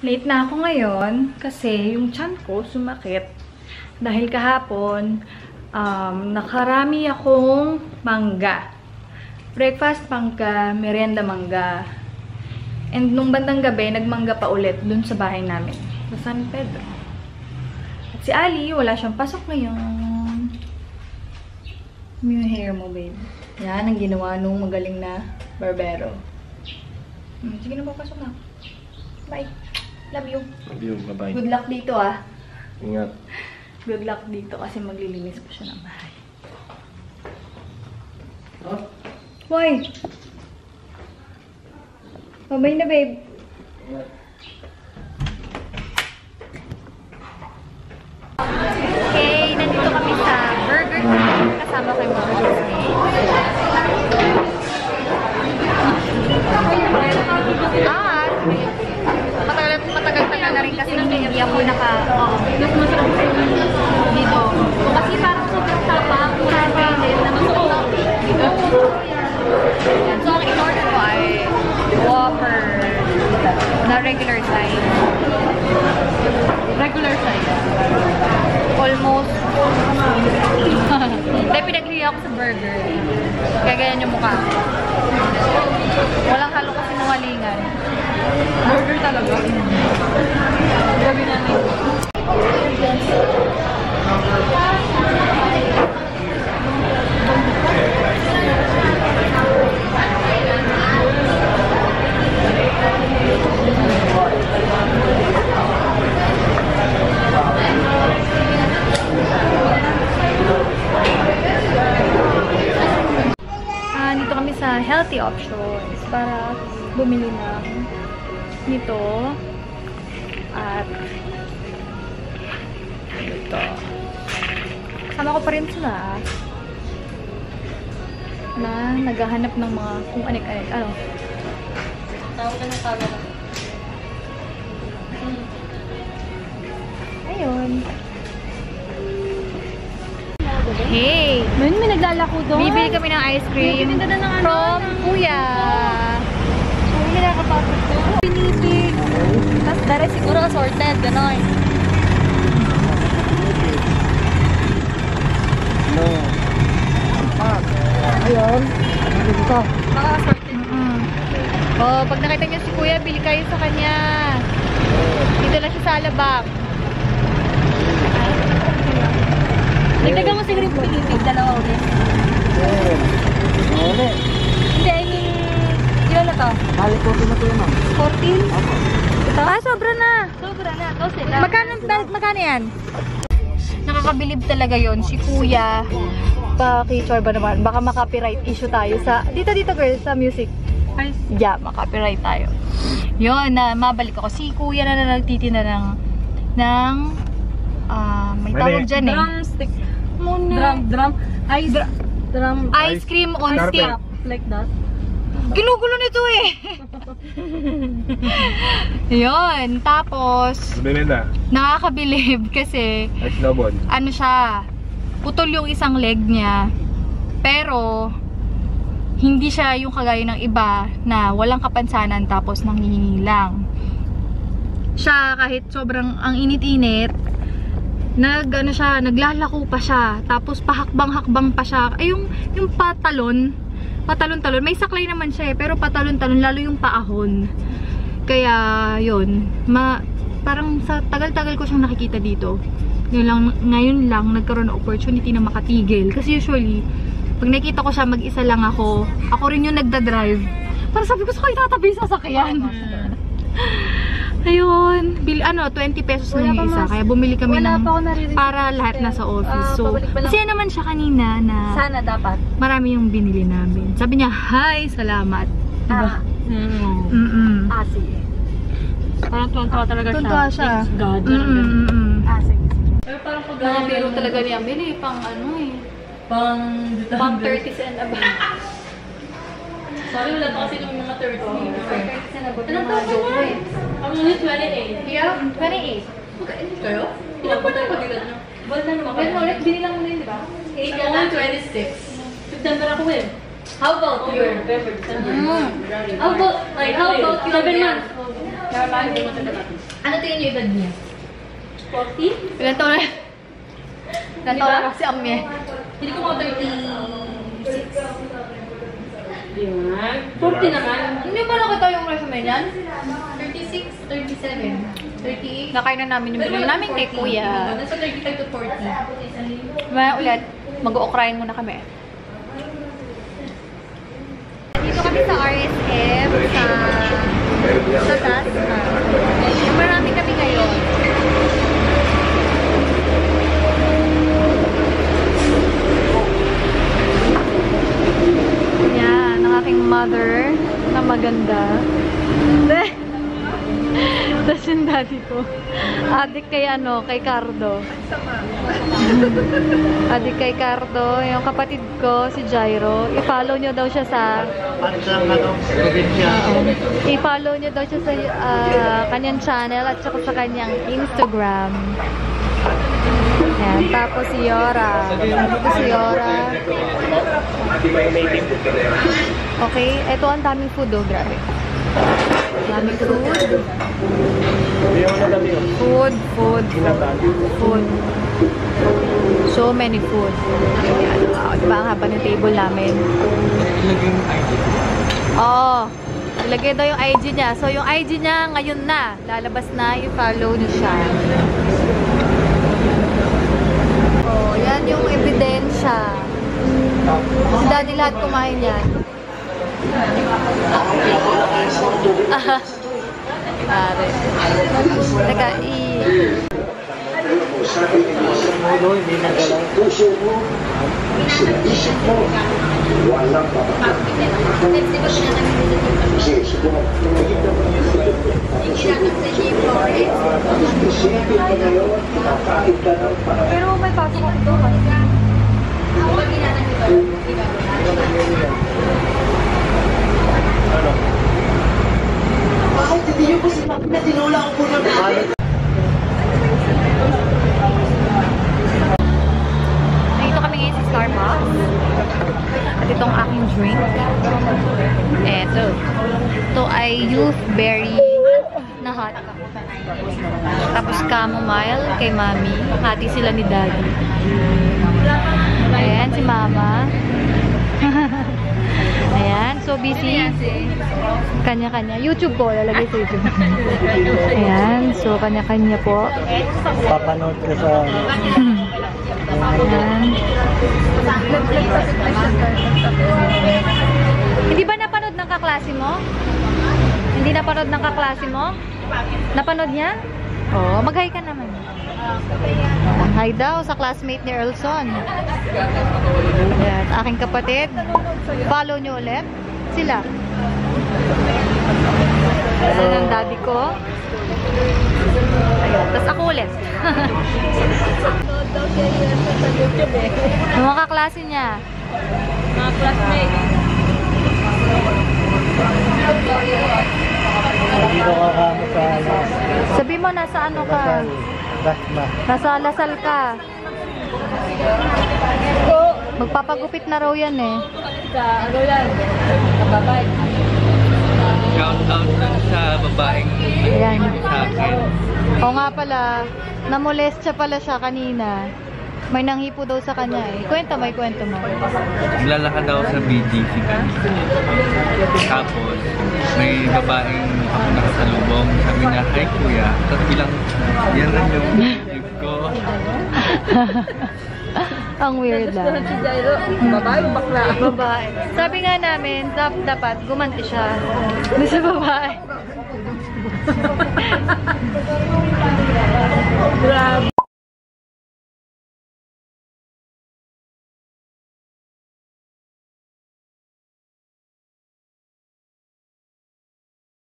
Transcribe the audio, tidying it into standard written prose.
Late na ako ngayon kasi yung tiyan ko sumakit. Dahil kahapon, nakarami akong mangga. Breakfast mangga, merienda mangga. And nung bandang gabi, nagmangga pa ulit dun sa bahay namin. Sa San Pedro. At si Ali, wala siyang pasok ngayon. Yung hair mo, babe. Yan ang ginawa nung magaling na barbero. Sige na, papasok na. Bye. Love you. Love you. Bye-bye. Good luck dito, ah. Ingat. Good luck dito kasi maglilinis po siya ng bahay. Huh? Why? Babay na, babe. Ingat. Okay, nandito kami sa Burger King. Kasama kay Mama Disney. At matagal-tagal na rin kasi hindi ako dito. Kasi parang sobrang sabang, pura-rated, na masarap dito. So, ang in-order ko ay Whopper na regular size. Regular size. Almost. Dahil pinaghiya ako sa burger. Kaya ganyan yung mukha. Walang halo kasi nungalingan. Burger talaga. Gabi na nito. Dito kami sa healthy options para bumili ng nito at ito. Kasama ko pa rin sila na naghahanap ng mga kung anik-anik. Ano? Tawag ka ng tawag. Ayun. Hey! Ngayon may naglalako doon. Bibili kami ng ice cream from Kuya. Hindi na kapapit ko. Pinipig. Tapos dara siguro assorted. Ganon. Ayun. Baka assorted. Oh, pag nakita niyo si Kuya, bili kayo sa kanya. Dito na siya sa Salabak. Nagdagan mo siguro yung pinipig, dalawa ulit. Hindi, I mean, ilan na to? Bali, 14 na to yun, ma'am. 14? Ako. Ito? Ah, sobra na. Sobra na, 12 na. Magkano yan? Nakakabilib talaga yon si Kuya. Pakichor ba naman? Baka makapiright issue tayo sa... Dito, dito girl, sa music. Yeah, makapiright tayo. Yun, mabalik ako. Si Kuya na nagtitina ng... may tawag dyan eh. Drumstick. Ice cream on stick. Like that. Ginugulo nito eh. Yun. Tapos, nakakabilib kasi, ano siya, putol yung isang leg niya. Pero, hindi siya yung kagaya ng iba na walang kapansanan tapos nanghihingi lang. Siya kahit sobrang ang init-init, naglalako pa siya. Tapos pahakbang-hakbang pa siya. Ay, yung patalon. Patalon-talon. May saklay naman siya eh. Pero patalon-talon. Lalo yung paahon. Kaya, yun. Parang sa tagal-tagal ko siyang nakikita dito. Ngayon lang nagkaroon ng opportunity na makatigil. Kasi usually, pag nakita ko siya, mag-isa lang ako. Ako rin yung nagdadrive. Para sabi ko, saka itatabi sa sakyan. Ayun, ano, 20 pesos lang yung isa. Kaya bumili kami ng para lahat nasa office. So, kasi naman siya kanina na sana dapat. Marami yung binili namin. Sabi niya, hi, salamat. Diba? Ah, sige. Parang tuwan-tuwa talaga siya. Tuwan-tuwa siya. Ah, sige. Pero parang pagkakang pero talaga niya, bili pang ano eh. Pang 30s and above. Sorry, wala pa kasi yung mga 30s. Anong tawag niya? Ang muna 28. Yeah, 28. Kayo? Ilang buwan na pag-ilan? Buwan na naman. Buwan na ulit, binilang mo na yun, di ba? 8 ka lang, 26. September ako eh. How about you? How about, like, 7 months? Ano tingin niyo edad niya? 40? Ilan taon na? Ilan taon na kasi amme. Hindi ko mga 36. Diyan. 40 naman. Hindi ba nakita yung resume niyan? 36, 37, 38. Nakain na namin yung bilang namin kay Kuya. Nasa 35 to 40. Maya ulit, mag-o-crying muna kami. Dito kami sa RSM, sa Dasma. Marami kami ngayon. Yan, ang aking mother na maganda. Tapos yung daddy ko. Adik kay ano, kay Cardo. Adik kay Cardo. Yung kapatid ko, si Jairo. I-follow nyo daw siya sa... I-follow nyo daw siya sa kanyang channel at saka sa kanyang Instagram. Ayan. Tapos si Yora. Okay. Ito ang daming food oh. Grabe. Daming food. Food. So many food. Ayan. Oh, diba ang haba ng table namin? Oo. Ilagay daw yung IG niya. So yung IG niya ngayon na. Lalabas na. I-follow niyo siya. Oh, yan yung ebidensya. Si daddy lahat kumain yan. Teka, Pero may pasok ako doon. Ano? Bakit hindi nyo po si Mami na tinula ko po ng Mami? Dito kami ngayon sa Starbucks. At itong aking drink. Eto. Ito ay youth berry na hot. Tapos chamomile kay Mami. Hati sila ni Daddy. Ayan, si Mama. Ayan, so busy. Kanya-kanya. YouTube po, lalagay sa YouTube. Ayan, so kanya-kanya po. Papanood ko sa... Ayan. Hindi ba napanood ng kaklase mo? Hindi napanood ng kaklase mo? Napanood niya? Oo, mag-hi ka naman. Hi daw sa classmate ni Erlson. Ayan, aking kapatid. Follow nyo ulit sila. Ayan ang daddy ko. Ayan, tas ako ulit. Mga kaklase niya. Mga classmate. Sabi mo nasa ano ka? Nasa Lasal ka. Magpapagupit na raw yan eh. Sa ano yan? Sa babae. Shout out lang sa babaeng sa akin. O nga pala, namolestya pala siya kanina. May nanghipo daw sa kanya eh. Kwenta, may kwento mo. Naglalakad daw sa BDC kanina. Tapos, may babaeng ako nakasalubong. Sabi niya, hi kuya. Tapos bilang, yan lang yung tip ko. Ang weird lang. Babae, bakla. Babae. Sabi nga namin, dapat gumanti siya. May sa babae. Grabe.